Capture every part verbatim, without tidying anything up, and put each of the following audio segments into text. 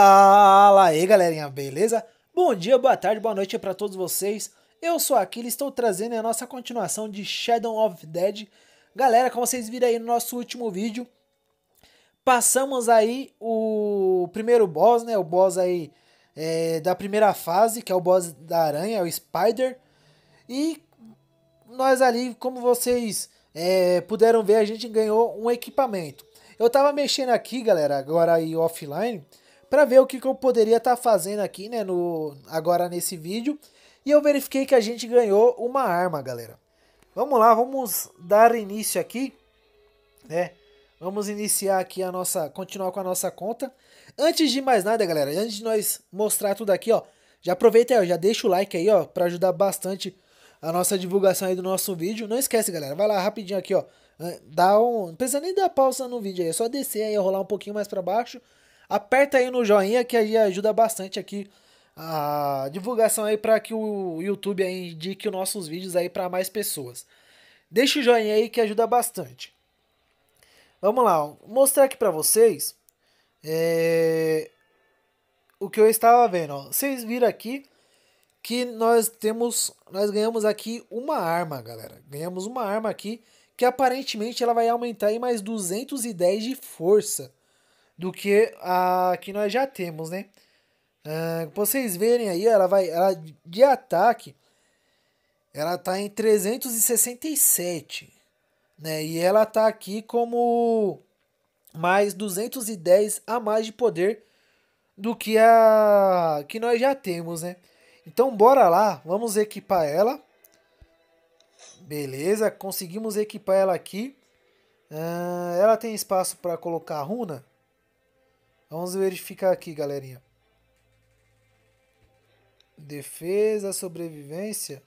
Fala aí, galerinha, beleza? Bom dia, boa tarde, boa noite para todos vocês. Eu sou Aquila e estou trazendo a nossa continuação de Shadow of Death. Galera, como vocês viram aí no nosso último vídeo, passamos aí o primeiro boss, né? O boss aí é, da primeira fase, que é o boss da aranha, é o Spider. E nós ali, como vocês é, puderam ver, a gente ganhou um equipamento. Eu tava mexendo aqui, galera, agora aí offline, para ver o que, que eu poderia estar tá fazendo aqui, né, no, agora nesse vídeo. E eu verifiquei que a gente ganhou uma arma, galera. Vamos lá, vamos dar início aqui, né? Vamos iniciar aqui a nossa, continuar com a nossa conta. Antes de mais nada, galera, antes de nós mostrar tudo aqui, ó, já aproveita aí, ó, já deixa o like aí, ó, para ajudar bastante a nossa divulgação aí do nosso vídeo. Não esquece, galera, vai lá rapidinho aqui, ó, dá um, não precisa nem dar pausa no vídeo aí, é só descer aí, rolar um pouquinho mais para baixo. Aperta aí no joinha que aí ajuda bastante aqui a divulgação aí para que o YouTube aí indique os nossos vídeos aí para mais pessoas. Deixa o joinha aí que ajuda bastante. Vamos lá, vou mostrar aqui para vocês é... o que eu estava vendo. Ó. Vocês viram aqui que nós temos, nós ganhamos aqui uma arma, galera. Ganhamos uma arma aqui que aparentemente ela vai aumentar aí mais duzentos e dez de força do que a que nós já temos, né? Uh, vocês verem aí, ela vai, ela de ataque, ela tá em trezentos e sessenta e sete, né? E ela tá aqui como mais duzentos e dez a mais de poder do que a que nós já temos, né? Então bora lá, vamos equipar ela. Beleza, conseguimos equipar ela aqui. Uh, ela tem espaço para colocar a runa. Vamos verificar aqui, galerinha. Defesa, sobrevivência.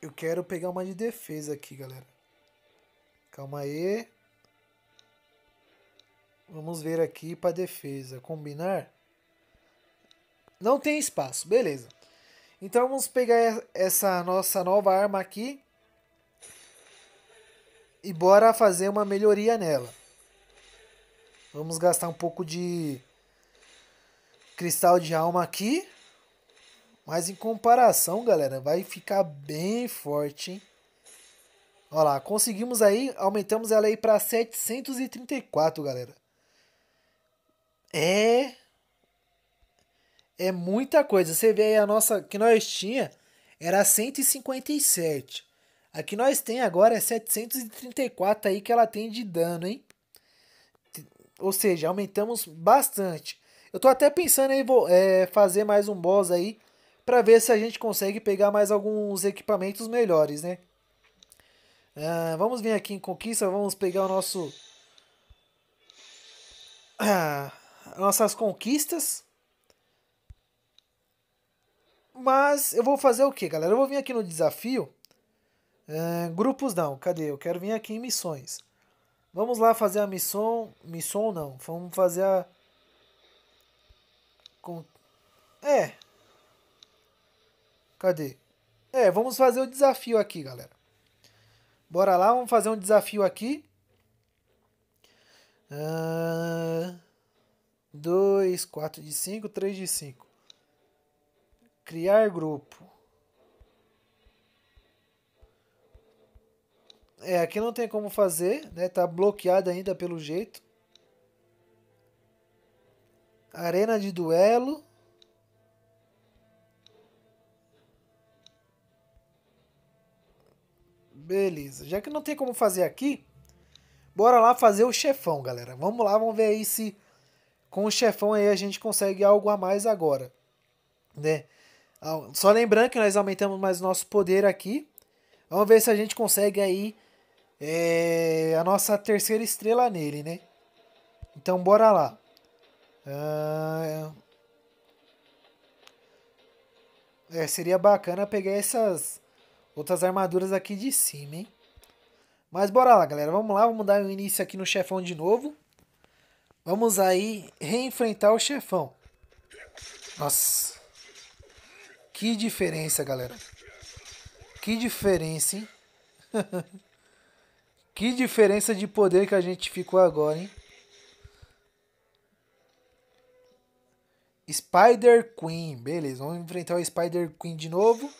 Eu quero pegar uma de defesa aqui, galera. Calma aí. Vamos ver aqui para defesa. Combinar. Não tem espaço, beleza. Então vamos pegar essa nossa nova arma aqui. E bora fazer uma melhoria nela. Vamos gastar um pouco de cristal de alma aqui. Mas em comparação, galera, vai ficar bem forte, hein? Olha lá, conseguimos aí, aumentamos ela aí para setecentos e trinta e quatro, galera. É... É muita coisa. Você vê aí a nossa, que nós tinha, era cento e cinquenta e sete. A que nós tem agora é setecentos e trinta e quatro aí que ela tem de dano, hein? Ou seja, aumentamos bastante. Eu tô até pensando em vou, é, fazer mais um boss aí pra ver se a gente consegue pegar mais alguns equipamentos melhores, né? Ah, vamos vir aqui em conquista, vamos pegar o nosso... Ah, nossas conquistas. Mas eu vou fazer o que, galera? Eu vou vir aqui no desafio. Uh, grupos não, cadê? Eu quero vir aqui em missões. Vamos lá fazer a missão. Missão não, vamos fazer a Con... É Cadê? É, vamos fazer o desafio aqui, galera. Bora lá, vamos fazer um desafio aqui. dois, quatro de cinco, três de cinco. Criar grupo. É, aqui não tem como fazer, né? Tá bloqueado ainda pelo jeito. Arena de duelo. Beleza. Já que não tem como fazer aqui, bora lá fazer o chefão, galera. Vamos lá, vamos ver aí se com o chefão aí a gente consegue algo a mais agora, né? Só lembrando que nós aumentamos mais o nosso poder aqui. Vamos ver se a gente consegue aí É, a nossa terceira estrela nele, né? Então bora lá. Ah, é, seria bacana pegar essas outras armaduras aqui de cima, hein? Mas bora lá, galera. Vamos lá, vamos dar um início aqui no chefão de novo. Vamos aí reenfrentar o chefão. Nossa, que diferença, galera. Que diferença, hein? Que diferença de poder que a gente ficou agora, hein? Spider Queen. Beleza, vamos enfrentar o Spider Queen de novo.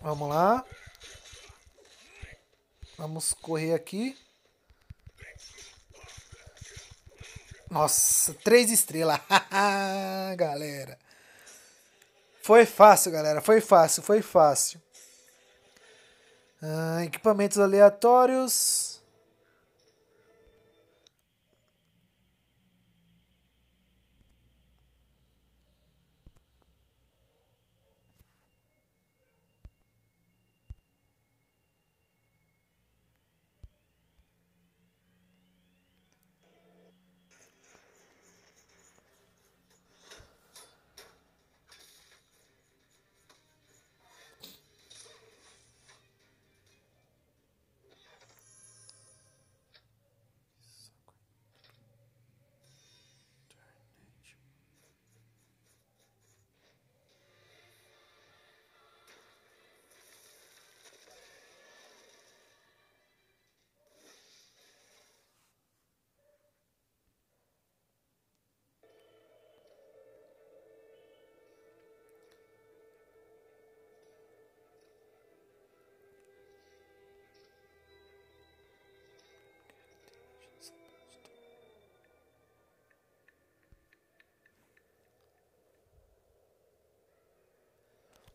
Vamos lá. Vamos correr aqui. Nossa, três estrelas. Galera. Foi fácil, galera. Foi fácil, foi fácil. Ah, equipamentos aleatórios.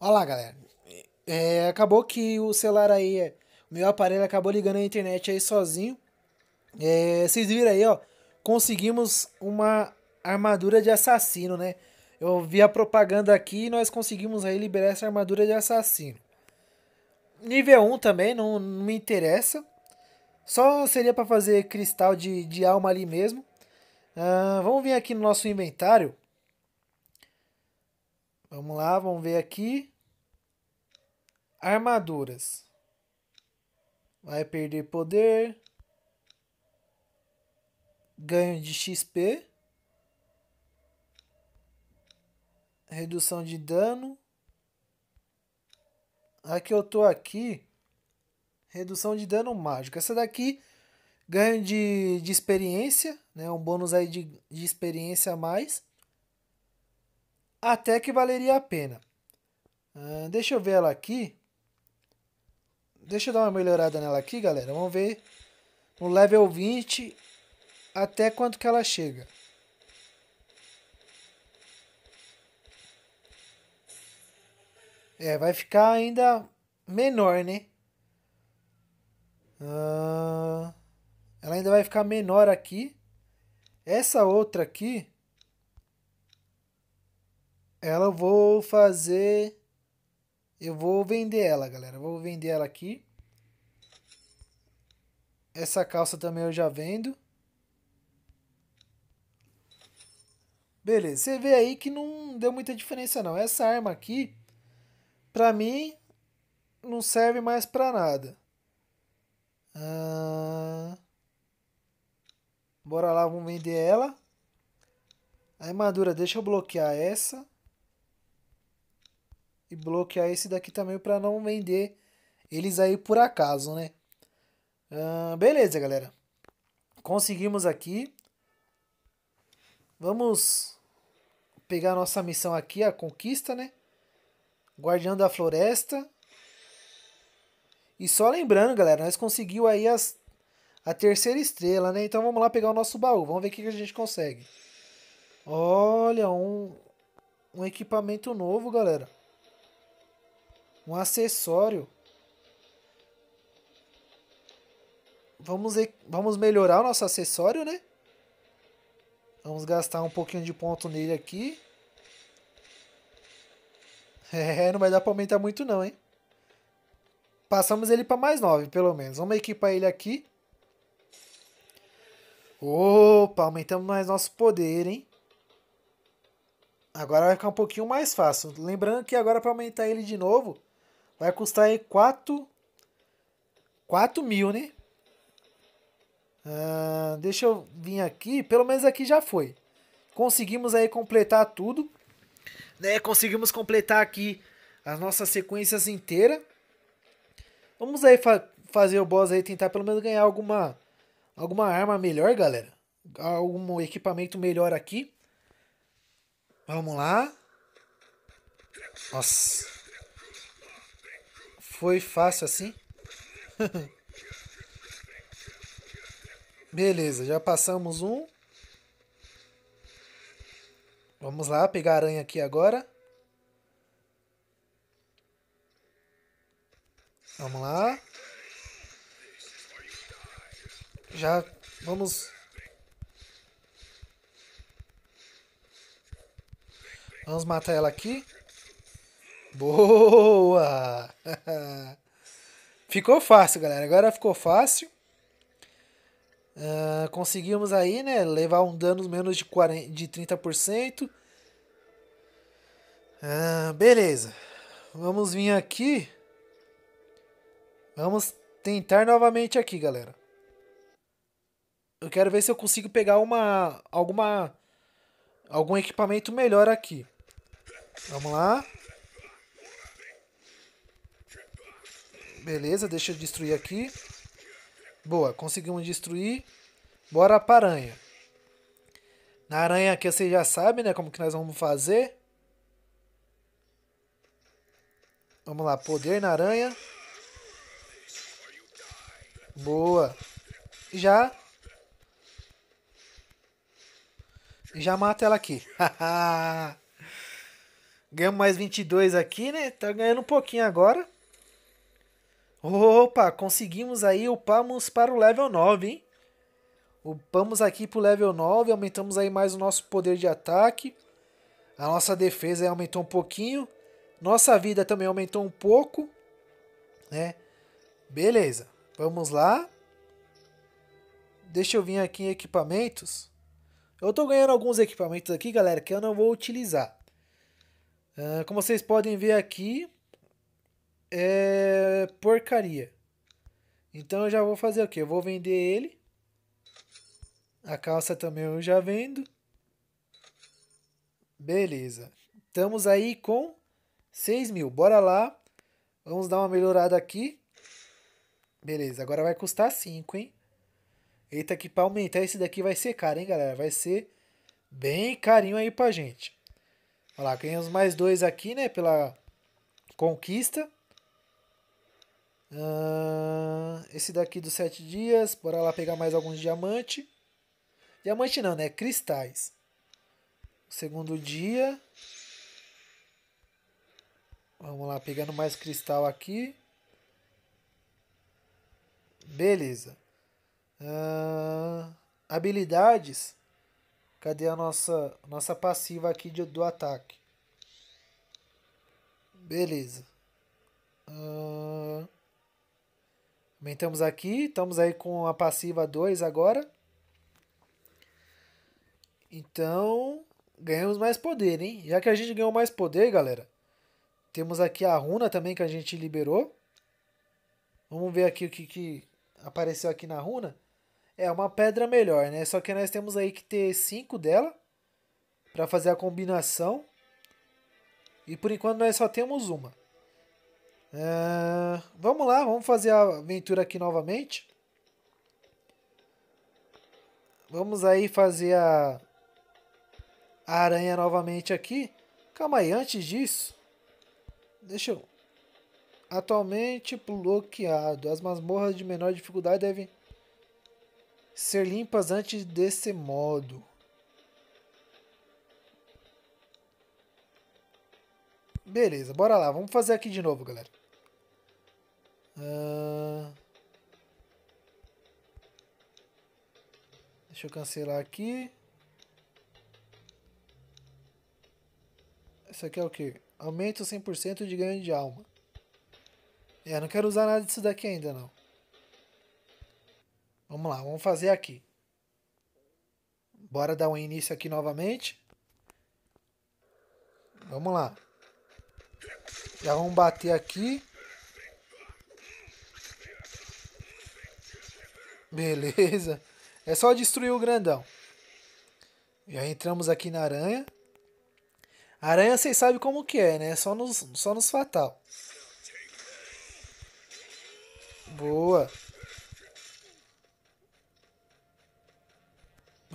Olha lá, galera, é, acabou que o celular aí, é, o meu aparelho acabou ligando a internet aí sozinho. É, vocês viram aí, ó, conseguimos uma armadura de assassino, né? Eu vi a propaganda aqui e nós conseguimos aí liberar essa armadura de assassino. Nível um também, não, não me interessa. Só seria para fazer cristal de, de alma ali mesmo. Ah, vamos vir aqui no nosso inventário. Vamos lá, vamos ver aqui. Armaduras. Vai perder poder. Ganho de X P. Redução de dano. Aqui eu tô aqui. Redução de dano mágico. Essa daqui, ganho de, de experiência, né? Um bônus aí de, de experiência a mais. Até que valeria a pena. Uh, deixa eu ver ela aqui. Deixa eu dar uma melhorada nela aqui, galera. Vamos ver no level vinte até quanto que ela chega. É, vai ficar ainda menor, né? Uh, ela ainda vai ficar menor aqui. Essa outra aqui... Ela eu vou fazer... Eu vou vender ela, galera. Vou vender ela aqui. Essa calça também eu já vendo. Beleza. Você vê aí que não deu muita diferença, não. Essa arma aqui, pra mim, não serve mais pra nada. Ah... Bora lá, vamos vender ela. A armadura, deixa eu bloquear essa. E bloquear esse daqui também para não vender eles aí por acaso, né? Ah, beleza, galera. Conseguimos aqui. Vamos pegar a nossa missão aqui, a conquista, né? Guardião da Floresta. E só lembrando, galera, nós conseguimos aí as, a terceira estrela, né? Então vamos lá pegar o nosso baú. Vamos ver o que a gente consegue. Olha, um, um equipamento novo, galera. Um acessório. Vamos, vamos melhorar o nosso acessório, né? Vamos gastar um pouquinho de ponto nele aqui. É, não vai dar pra aumentar muito não, hein? Passamos ele pra mais nove, pelo menos. Vamos equipar ele aqui. Opa, aumentamos mais nosso poder, hein? Agora vai ficar um pouquinho mais fácil. Lembrando que agora pra aumentar ele de novo... Vai custar aí quatro mil, né? Ah, deixa eu vir aqui. Pelo menos aqui já foi. Conseguimos aí completar tudo. Né? Conseguimos completar aqui as nossas sequências inteiras. Vamos aí fa fazer o boss aí. Tentar pelo menos ganhar alguma, alguma arma melhor, galera. algum equipamento melhor aqui. Vamos lá. Nossa. Foi fácil assim. Beleza, já passamos um. Vamos lá, pegar a aranha aqui agora. Vamos lá. Já vamos... Vamos matar ela aqui. Boa! Ficou fácil, galera. Agora ficou fácil. Uh, conseguimos aí, né? Levar um dano menos de, quarenta, de trinta por cento. Uh, beleza. Vamos vir aqui. Vamos tentar novamente aqui, galera. Eu quero ver se eu consigo pegar uma... Alguma... Algum equipamento melhor aqui. Vamos lá. Beleza, deixa eu destruir aqui. Boa, conseguimos destruir. Bora pra aranha. Na aranha aqui vocês já sabem, né? Como que nós vamos fazer. Vamos lá, poder na aranha. Boa. Já. Já mata ela aqui. Ganhamos mais vinte e dois aqui, né? Tá ganhando um pouquinho agora. Opa, conseguimos aí, upamos para o level nove, hein? Upamos aqui para o level nove, aumentamos aí mais o nosso poder de ataque. A nossa defesa aí aumentou um pouquinho. Nossa vida também aumentou um pouco, né? Beleza, vamos lá. Deixa eu vir aqui em equipamentos. Eu tô ganhando alguns equipamentos aqui, galera, que eu não vou utilizar. Uh, como vocês podem ver aqui... É porcaria. Então eu já vou fazer o que? Eu vou vender ele. A calça também eu já vendo. Beleza. Estamos aí com seis mil. Bora lá. Vamos dar uma melhorada aqui. Beleza. Agora vai custar cinco, hein? Eita, que pra aumentar esse daqui vai ser caro, hein, galera? Vai ser bem carinho aí pra gente. Olha lá. Ganhamos mais dois aqui, né? Pela conquista. Uh, esse daqui dos sete dias. Bora lá pegar mais alguns diamantes. Diamante não, né? Cristais. Segundo dia. Vamos lá, pegando mais cristal aqui. Beleza. Uh, habilidades. Cadê a nossa, nossa passiva aqui de, do ataque? Beleza. Uh... Aumentamos aqui, estamos aí com a passiva dois agora. Então, ganhamos mais poder, hein? Já que a gente ganhou mais poder, galera, temos aqui a runa também que a gente liberou. Vamos ver aqui o que, que apareceu aqui na runa. É uma pedra melhor, né? Só que nós temos aí que ter cinco dela para fazer a combinação. E por enquanto nós só temos uma. Uh, vamos lá, vamos fazer a aventura aqui novamente. Vamos aí fazer a, a aranha novamente aqui. Calma aí, antes disso, deixa eu... Atualmente bloqueado. As masmorras de menor dificuldade devem ser limpas antes desse modo. Beleza, bora lá, vamos fazer aqui de novo, galera. Uh... Deixa eu cancelar aqui. Isso aqui é o que? Aumenta cem por cento de ganho de alma. É, não quero usar nada disso daqui ainda, não. Vamos lá, vamos fazer aqui. Bora dar um início aqui novamente. Vamos lá. Já vamos bater aqui. Beleza. É só destruir o grandão. Já entramos aqui na aranha. Aranha vocês sabem como que é, né? Só nos, só nos fatal. Boa.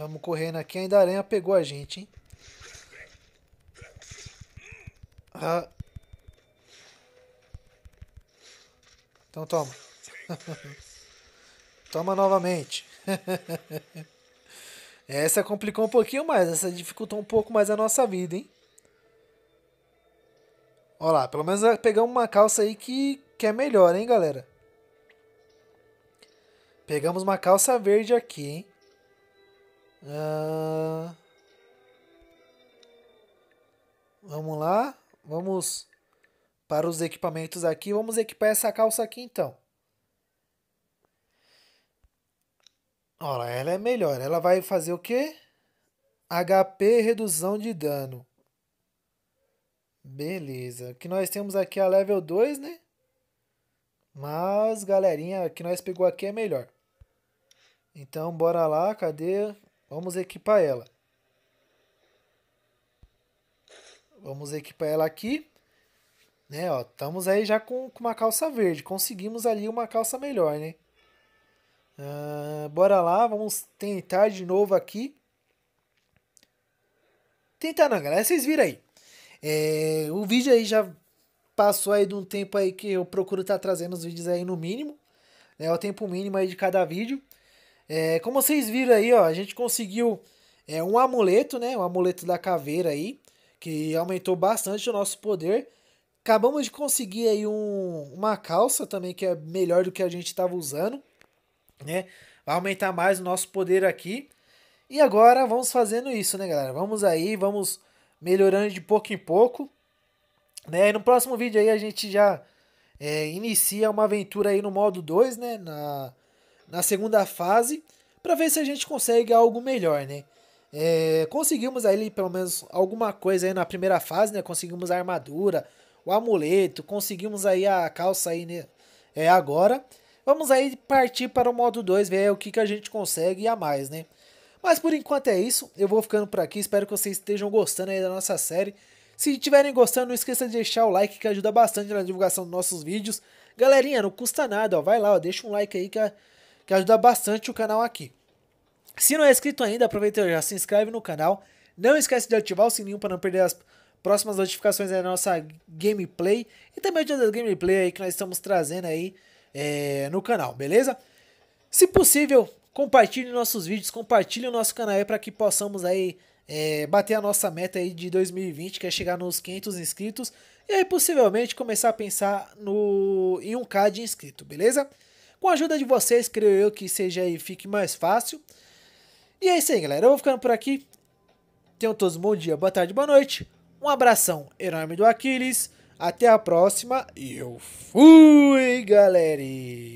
Vamos correndo aqui. Ainda a aranha pegou a gente, hein? Ah. Então toma. Toma novamente. Essa complicou um pouquinho mais. Essa dificultou um pouco mais a nossa vida, hein? Olha lá, pelo menos pegamos uma calça aí que, que é melhor, hein, galera? Pegamos uma calça verde aqui, hein? Ah... Vamos lá. Vamos para os equipamentos aqui. Vamos equipar essa calça aqui, então. Olha lá, ela é melhor. Ela vai fazer o quê? H P, redução de dano. Beleza. O que nós temos aqui é a level dois, né? Mas, galerinha, o que nós pegou aqui é melhor. Então, bora lá. Cadê? Vamos equipar ela. Vamos equipar ela aqui. Né, ó, estamos aí já com, com uma calça verde. Conseguimos ali uma calça melhor, né? Uh, bora lá, vamos tentar de novo aqui. Tentar não, galera, vocês viram aí. É, o vídeo aí já passou aí de um tempo aí que eu procuro estar tá trazendo os vídeos aí no mínimo. É, né, o tempo mínimo aí de cada vídeo. É, como vocês viram aí, ó, a gente conseguiu é, um amuleto, né? Um amuleto da caveira aí, que aumentou bastante o nosso poder. Acabamos de conseguir aí um, uma calça também que é melhor do que a gente estava usando, né? Vai aumentar mais o nosso poder aqui. E agora vamos fazendo isso, né, galera? Vamos aí, vamos melhorando de pouco em pouco, né? E no próximo vídeo aí a gente já é, inicia uma aventura aí no modo dois, né? Na, na segunda fase, para ver se a gente consegue algo melhor, né? É, conseguimos aí pelo menos alguma coisa aí na primeira fase, né? Conseguimos a armadura, o amuleto, conseguimos aí a calça aí, né? É, agora... Vamos aí partir para o modo dois, ver o que, que a gente consegue a mais, né? Mas por enquanto é isso, eu vou ficando por aqui, espero que vocês estejam gostando aí da nossa série. Se estiverem gostando, não esqueça de deixar o like, que ajuda bastante na divulgação dos nossos vídeos. Galerinha, não custa nada, ó, vai lá, ó, deixa um like aí que, a, que ajuda bastante o canal aqui. Se não é inscrito ainda, aproveita e já se inscreve no canal. Não esquece de ativar o sininho para não perder as próximas notificações aí da nossa gameplay. E também das gameplay aí que nós estamos trazendo aí. É, no canal, beleza? Se possível, compartilhe nossos vídeos, compartilhe o nosso canal aí para que possamos aí é, bater a nossa meta aí de dois mil e vinte, que é chegar nos quinhentos inscritos e aí possivelmente começar a pensar no em um K de inscrito, beleza? Com a ajuda de vocês, creio eu que seja aí fique mais fácil. E é isso aí, galera. Eu vou ficando por aqui. Tenham todos um bom dia, boa tarde, boa noite. Um abração enorme do Aquiles. Até a próxima e eu fui, galera!